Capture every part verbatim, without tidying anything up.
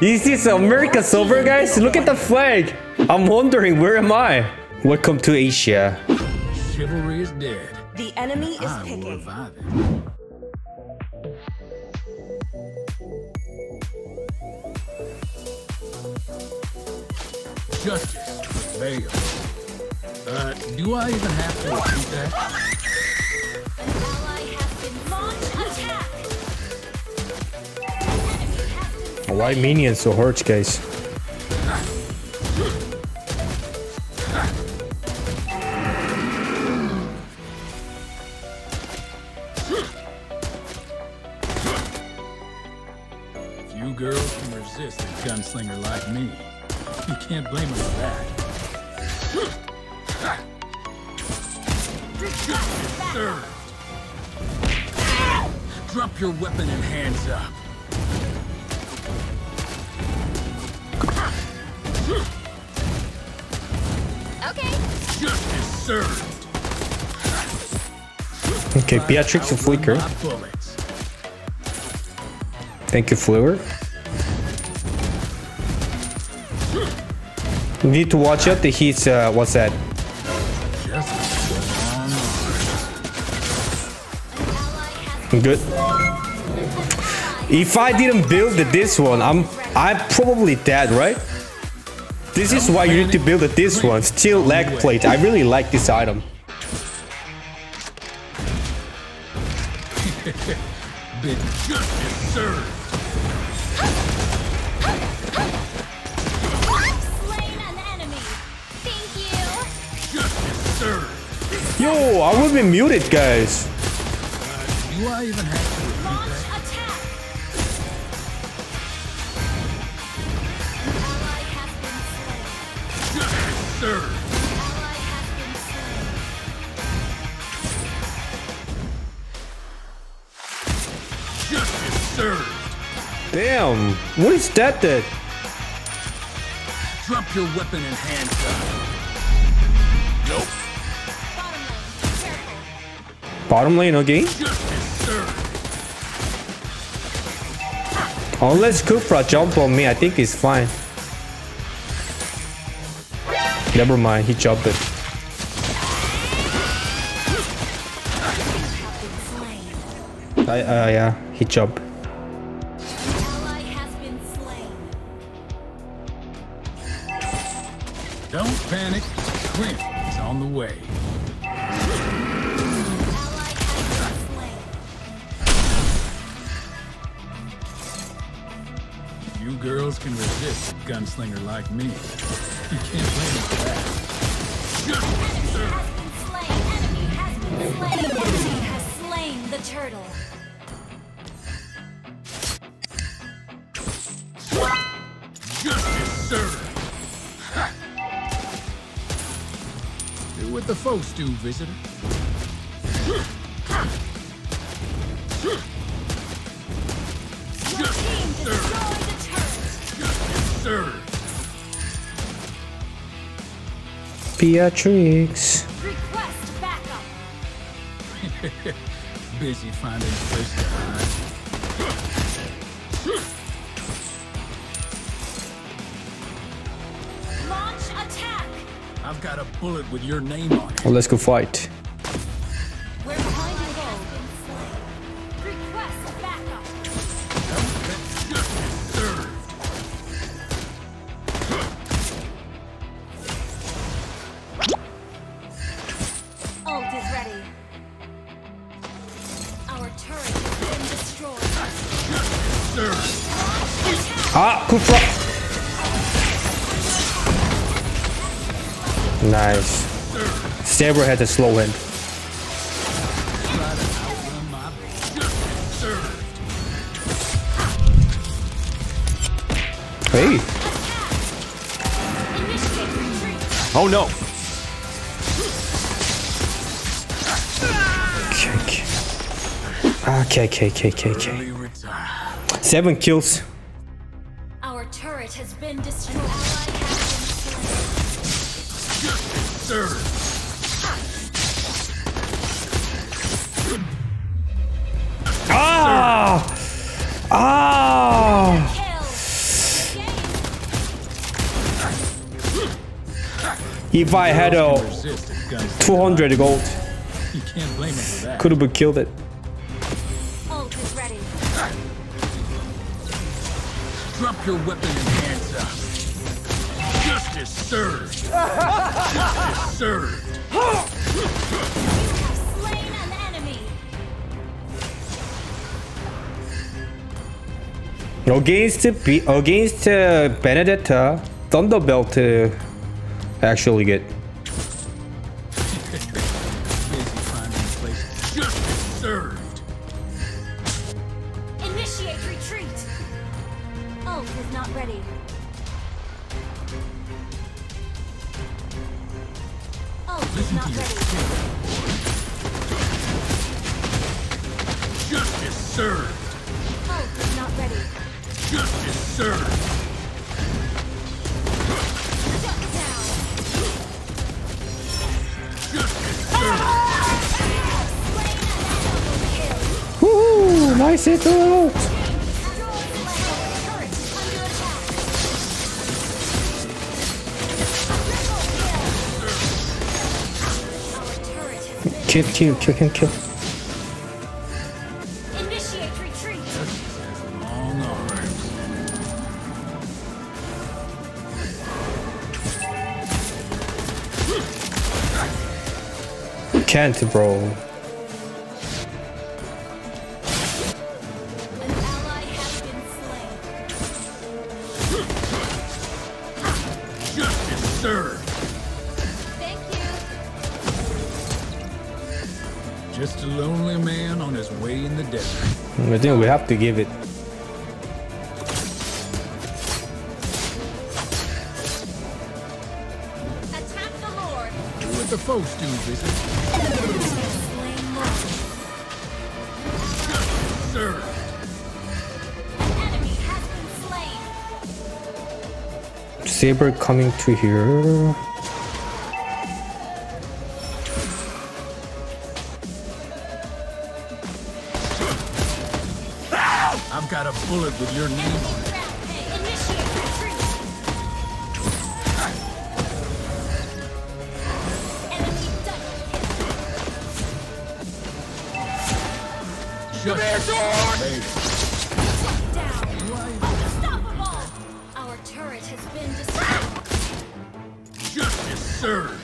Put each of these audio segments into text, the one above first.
Is this America silver, guys? Look at the flag. I'm wondering, where am I? Welcome to Asia. Chivalry is dead. The enemy is I picking. Will revive it. Justice to prevail. Uh, do I even have to repeat that? An ally has been launched. Attack! Why minions so hurt, guys? Few girls can resist a gunslinger like me. You can't blame us for that. Served. Drop your weapon and hands up. Okay. Justice served. Okay, Beatrix and Flicker. Thank you, Fluwer. You need to watch out that he's, uh, what's that? Good. If I didn't build this one, I'm I'm probably dead, right? This is why you need to build this one. Steel leg plate. I really like this item. Big justice served. Yo, I will be muted, guys. Uh, do I even have to launch attack? An ally has been slain. Justice served. An ally has been slain. Justice served. Damn, what is that? That? Drop your weapon and hands up. Nope. Bottom lane again? Unless Khufra jump on me, I think it's fine. Never mind, he jumped it. I, uh, yeah, he jumped. Don't panic, Clint is on the way. You girls can resist a gunslinger like me. You can't blame me for that. Enemy has been slain. Enemy has been slain. Enemy has slain the turtle. Justice served. Do what the folks do, visitor. Justice served. Beatrix. Request backup. Busy finding place to hide. Launch attack. I've got a bullet with your name on it. Well, let's go fight. We're behind you though. Request backup. Ah, Khufra. Nice. Saber had a slow win. Hey. Oh no. Okay, okay, okay, okay, okay. Seven kills. Our turret has been destroyed. Ah! Ah! If I had a two hundred gold, could have killed it. Ult is ready. Drop your weapon and hands up. Justice served. Justice served. You have slain an enemy. Against against uh, Benedetta, Thunderbelt uh, actually get. Kill, kill, kill him, kill. Initiate retreat. You can't, bro. An ally has been slain. Justice served. Just a lonely man on his way in the desert. I think we have to give it. Attack the Lord. Do what the folks do, Visit. Sir. An enemy has been slain. Saber coming to here. Bullet with your name on it. Initiate retreat. Enemy done. Just down. Unstoppable. Our turret has been destroyed. Justice served.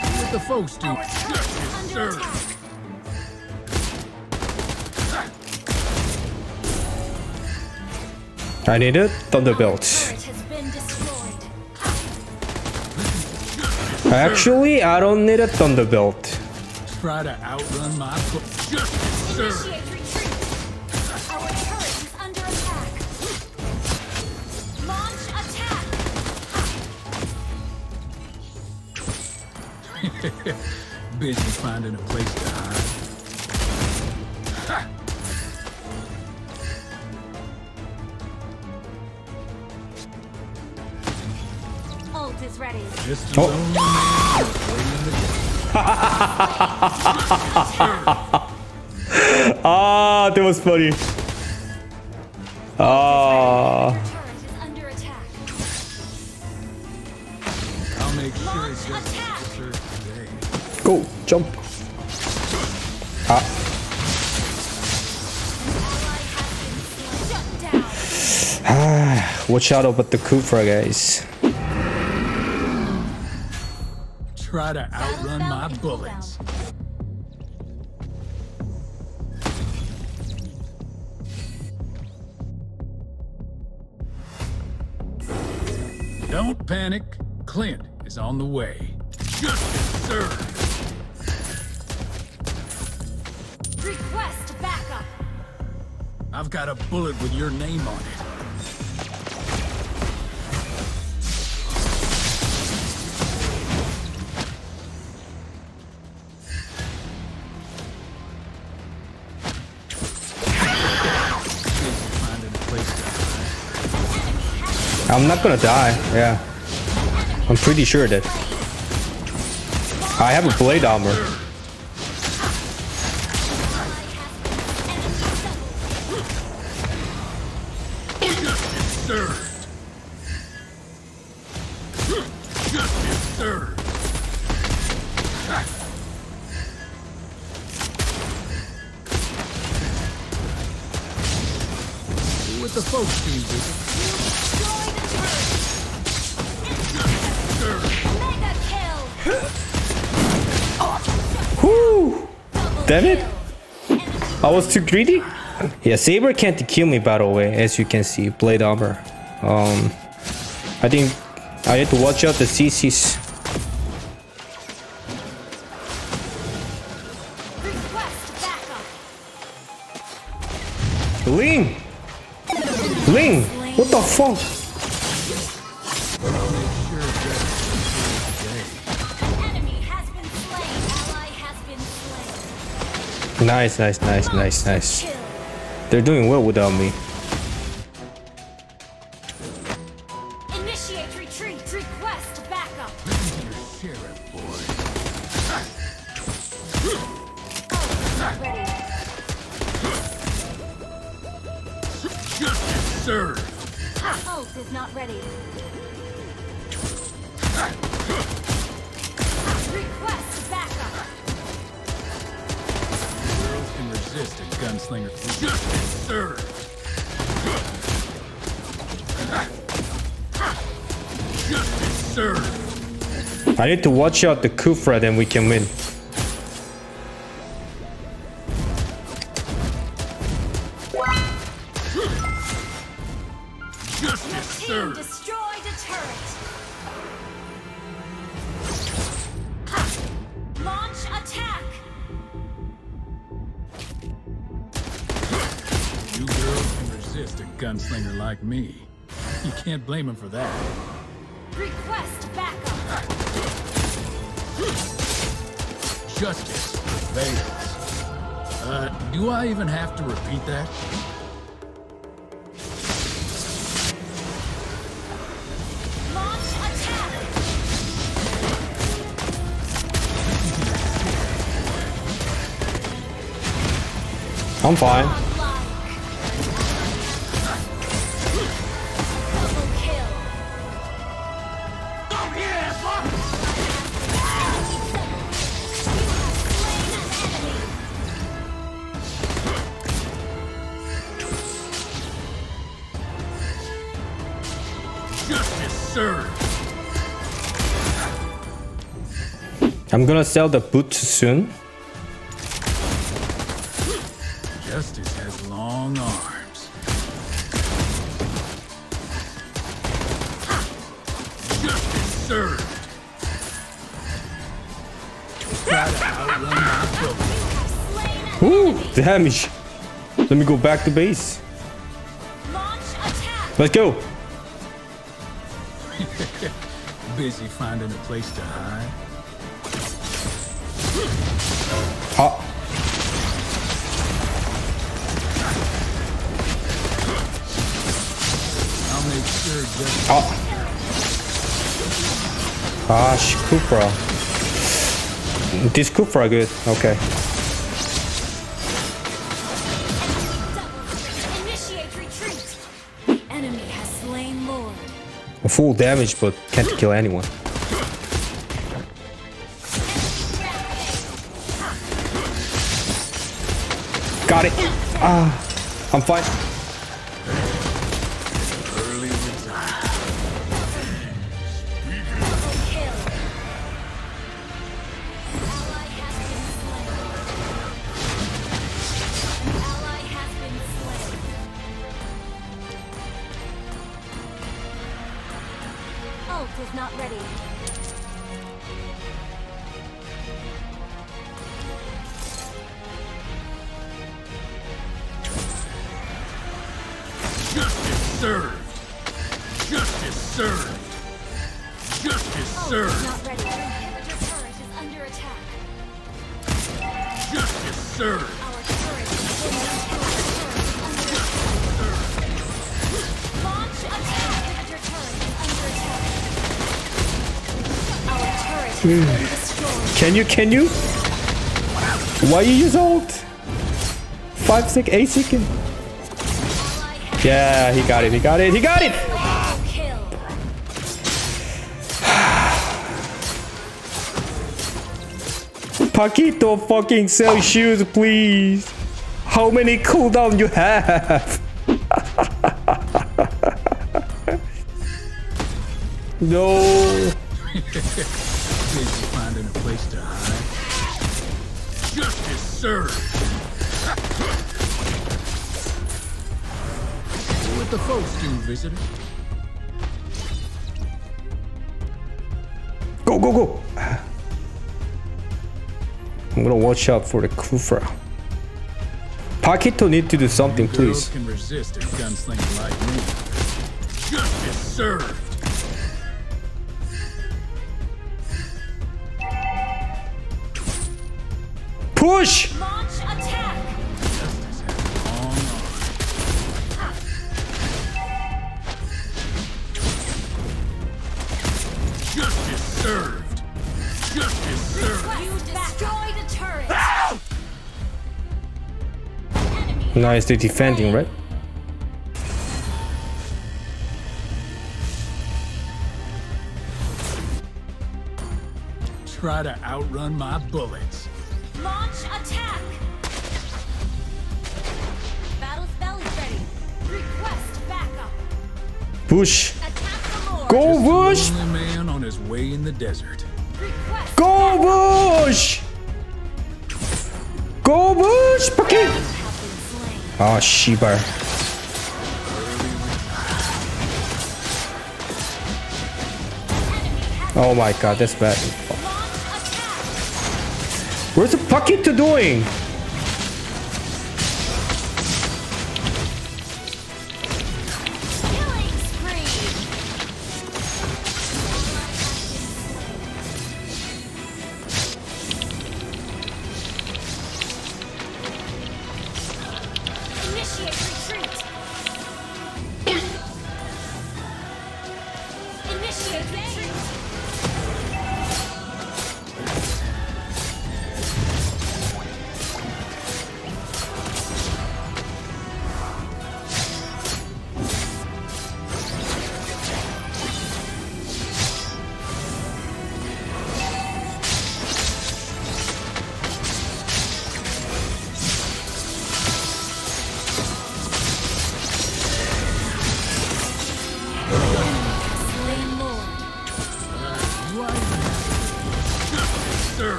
What the folks do. Justice served. I need a Thunderbelt. Actually, I don't need a Thunderbelt. Try to outrun my justice, sir. Initiate retreat. Our turret is under attack. Launch attack. Busy finding a place to hide. Just oh. Ah, that was funny. Ah. I'll make sure it doesn't go, jump. Ah. Ah, watch out about the Khufra, guys. Try to outrun my bullets. Don't panic. Clint is on the way. Justice served. Request backup. I've got a bullet with your name on it. I'm not gonna die, yeah. I'm pretty sure that I have a blade armor. Justice served. Justice served. what the folks do. Whoo! Damn it! I was too greedy. Yeah, Saber can't kill me, by the way, as you can see. Blade armor. Um, I think I had to watch out the C Cs. Ling! Ling! What the fuck? Nice, nice, nice, nice, nice. They're doing well without me. Initiate retreat, request backup. Sir. Oh, is not ready. Request backup. The world can resist a gunslinger. Sir. Sir. I need to watch out the Khufra, then we can win. Gunslinger like me. You can't blame him for that. Request backup. Justice prevails. Uh, do I even have to repeat that? Launch attack. I'm fine. I'm gonna sell the boots soon. Justice has long arms. Justice served. Ooh, damage. Let me go back to base. Let's go. Busy finding a place to hide. Huh. I'll make sure just oh. Gosh, Khufra. This Khufra good, okay. Initiate retreat. The enemy has slain Lord. Full damage, but can't kill anyone. Got it. Ah, I'm fine. Ult is not ready. Served. Justice served. Justice oh, served. Not ready. Inhibitor turret is under attack. Justice served. Our turret is under attack. Launch attack. Inhibitor turret is under attack. Our turret is under destroyed. Can you? Can you? Why you use ult? Five sec, eight second. Yeah, he got it, he got it, he got it! Paquito, fucking sell shoes, please! How many cooldown you have? No. Busy finding a place to hide. Justice served. What the folks do, visitor? Go, go, go! I'm gonna watch out for the Khufra. Paquito need to do something, please. Can resist a gunslinger like me. Justice served. Push! Launch attack. Justice has long arms. Justice served. Justice served. You destroyed a turret. Ah! Nice, they're defending, right? Try to outrun my bullets. Launch attack! Battle spell is ready. Request backup. Push! Go Bush! Just a lonely man on his way in the desert. Request Go backup. Bush! Go Bush! Paquito! Oh, Shibar. Oh my god, that's bad. Where's the Paquito doing?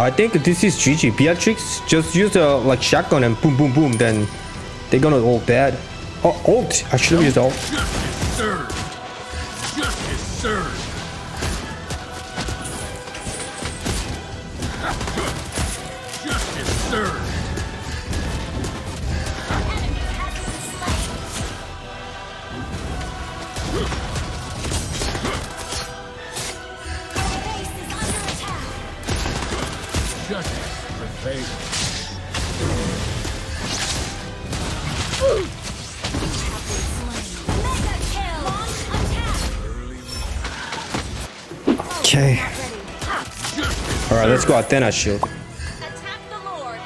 I think this is G G. Beatrix just used a like shotgun and boom, boom, boom. Then they're gonna ult bad. Oh, ult! I should have used ult. Justice served. Justice served. Justice served. Enemy has been slain. Okay. Alright, let's go Athena shield. Attack the Lord.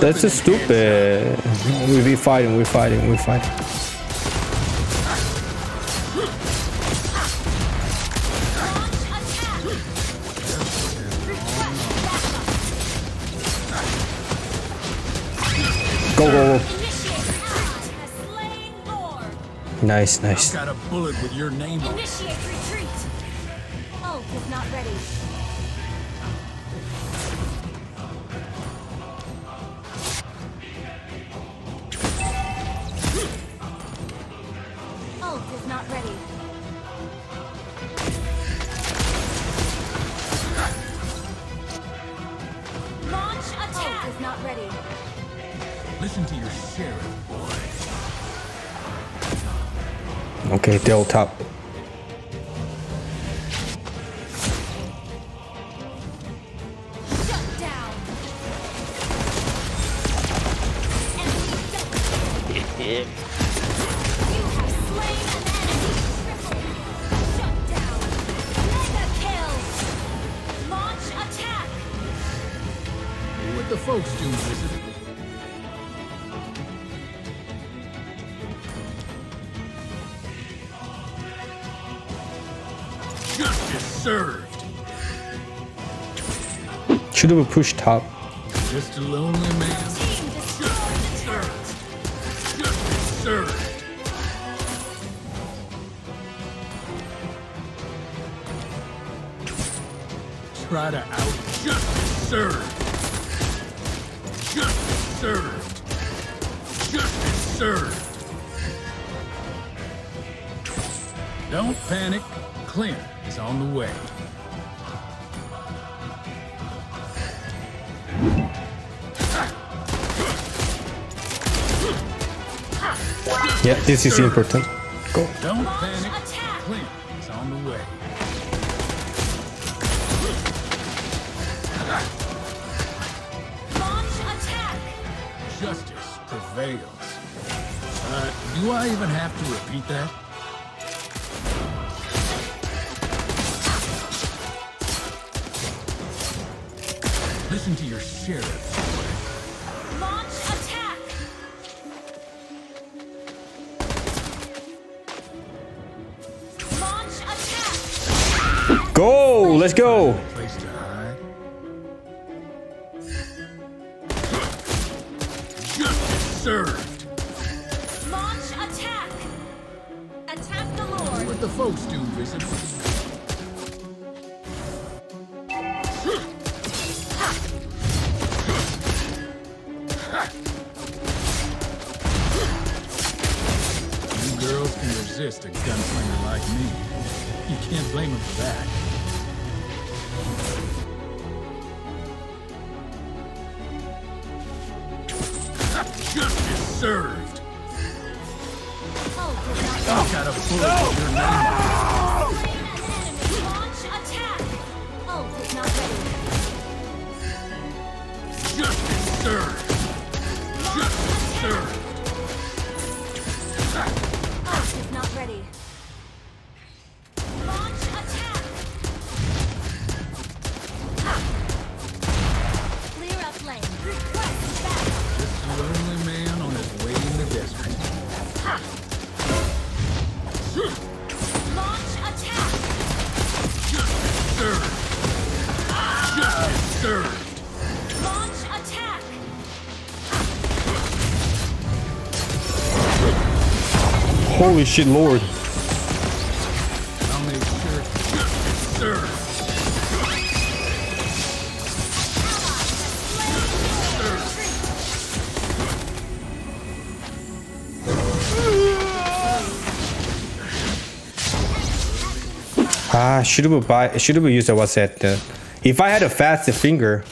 That's just stupid. We be fighting, we're fighting, we're fighting. Go, go, go. Nice, nice. Got a bullet with your name on it. Initiate retreat. Ult is not ready. Ult is not ready. Launch attack. Ult is not ready. Listen to your sheriff, boy. Okay, they'll top. Shut down. Enemy double. You have slain an enemy triple. Shut down. Mega kill. Launch attack. What the folks do, Blizzard? served. Should have pushed top. Just a lonely man. Just served. Just served. Try to out. Just served. Just served. Just served. Don't panic. Clint is on the way. Yeah, this is important. Go. Don't panic. Clint is on the way. Launch attack. Justice prevails. Uh, do I even have to repeat that? Listen to your sheriff. Launch attack. Launch attack. Go, let's go. Place to hide. Just served. Launch attack. Attack the Lord. What the folks do, visit. A gunslinger like me. You can't blame him for that. Justice served! Oh, God. I got a bullet no. with your name. No. Launch attack! Oh, it's not ready. Justice served! Justice served! Ready. Launch attack. Ha. Clear up lane. Request back. This lonely man on his way in the desert. Ha. Launch attack. Justice served. Ah. Justice served. Launch attack. Holy shit, Lord. I'll make sure justice serves. Ah, should we buy should we use a what's that? Uh, if I had a faster finger.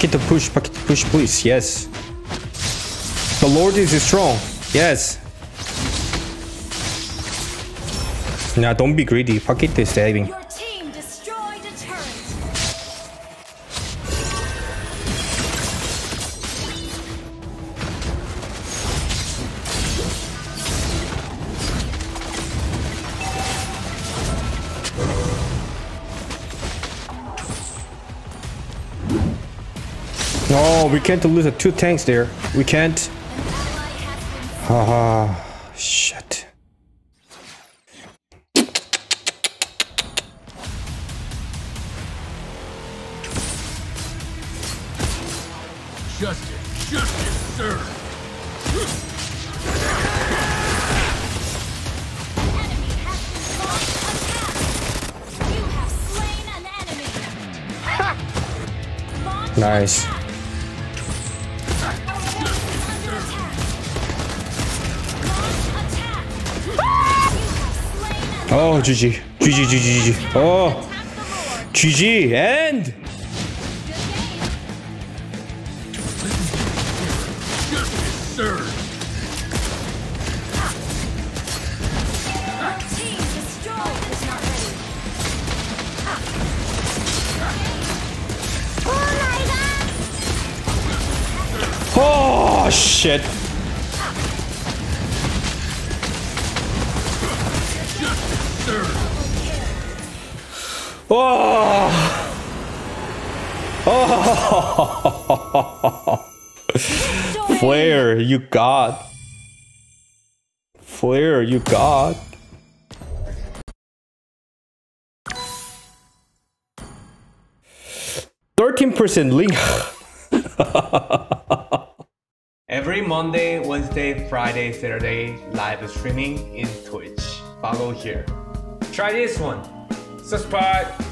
Paquito push, Paquito push, please. Yes. The Lord is strong. Yes. Nah, don't be greedy. Paquito is diving. Your team destroyed a turret. No, we can't lose the two tanks there. We can't. Haha, shit. Justice, justice, sir. An enemy has been launched. You have slain an enemy. Nice. Attack. Oh, G G. G G, G G, G G. Oh, G G, and... Oh, shit. Oh! Flair, you god. Flair, you god. thirteen percent Ling. Every Monday, Wednesday, Friday, Saturday, live streaming in Twitch. Follow here. Try this one. Subscribe.